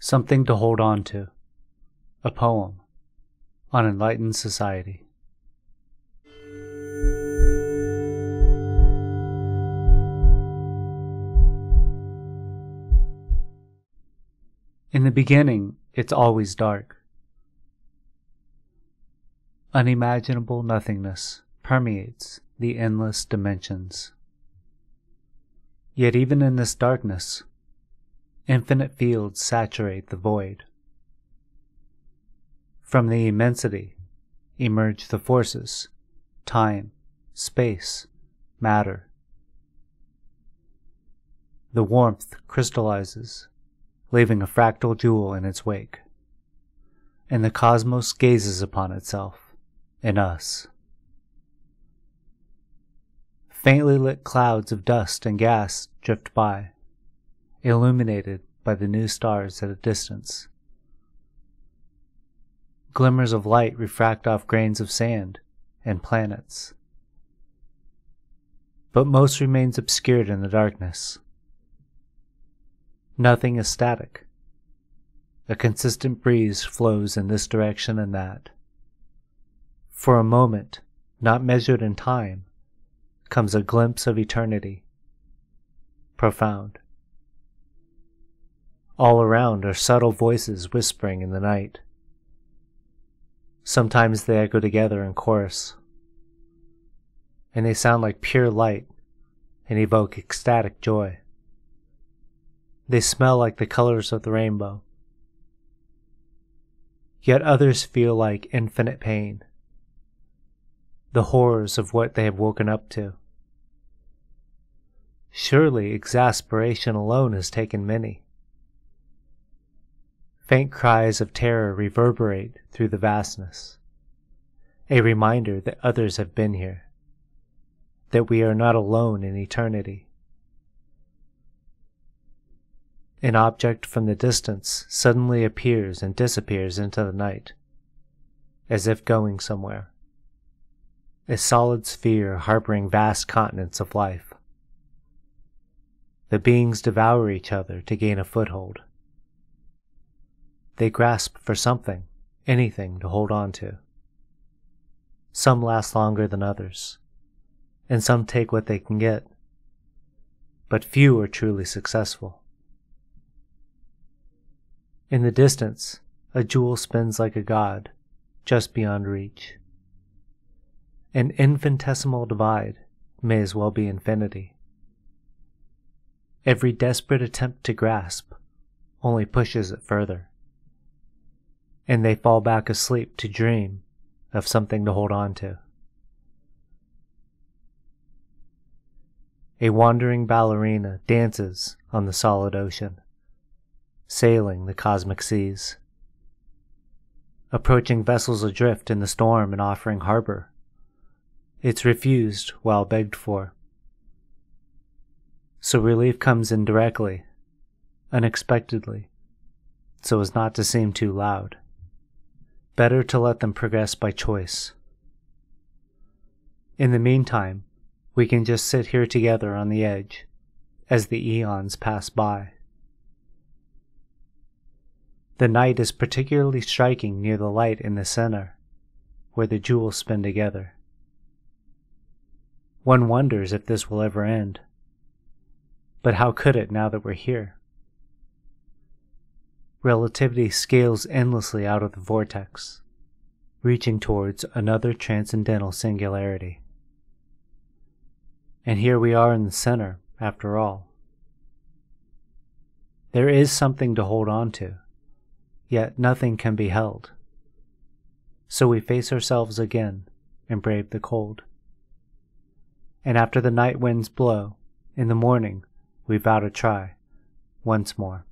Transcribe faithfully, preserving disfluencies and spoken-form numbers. Something to hold on to. A poem on enlightened society. In the beginning, it's always dark. Unimaginable nothingness permeates the endless dimensions. Yet even in this darkness, infinite fields saturate the void. From the immensity emerge the forces, time, space, matter. The warmth crystallizes, leaving a fractal jewel in its wake, and the cosmos gazes upon itself in us. Faintly lit clouds of dust and gas drift by, illuminated by the new stars at a distance. Glimmers of light refract off grains of sand and planets, but most remains obscured in the darkness. Nothing is static. A consistent breeze flows in this direction and that. For a moment, not measured in time, comes a glimpse of eternity, profound. All around are subtle voices whispering in the night. Sometimes they echo together in chorus, and they sound like pure light and evoke ecstatic joy. They smell like the colors of the rainbow. Yet others feel like infinite pain, the horrors of what they have woken up to. Surely exasperation alone has taken many. Faint cries of terror reverberate through the vastness, a reminder that others have been here, that we are not alone in eternity. An object from the distance suddenly appears and disappears into the night, as if going somewhere. A solid sphere harboring vast continents of life. The beings devour each other to gain a foothold. They grasp for something, anything to hold on to. Some last longer than others, and some take what they can get, but few are truly successful. In the distance, a jewel spins like a god, just beyond reach. An infinitesimal divide may as well be infinity. Every desperate attempt to grasp only pushes it further, and they fall back asleep to dream of something to hold on to. A wandering ballerina dances on the solid ocean, sailing the cosmic seas, approaching vessels adrift in the storm and offering harbor. It's refused while begged for. So relief comes indirectly, unexpectedly, so as not to seem too loud. Better to let them progress by choice. In the meantime, we can just sit here together on the edge as the eons pass by. The night is particularly striking near the light in the center, where the jewels spin together. One wonders if this will ever end, but how could it now that we're here? Relativity scales endlessly out of the vortex, reaching towards another transcendental singularity. And here we are in the center, after all. There is something to hold on to. Yet nothing can be held. So we face ourselves again and brave the cold. And after the night winds blow, in the morning we vow to try once more.